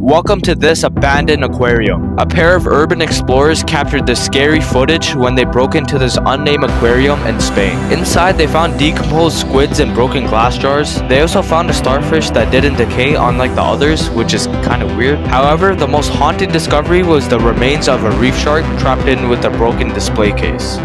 Welcome to this abandoned aquarium. A pair of urban explorers captured this scary footage when they broke into this unnamed aquarium in Spain. Inside, they found decomposed squids in broken glass jars. They also found a starfish that didn't decay unlike the others, which is kind of weird. However, the most haunting discovery was the remains of a reef shark trapped in with a broken display case.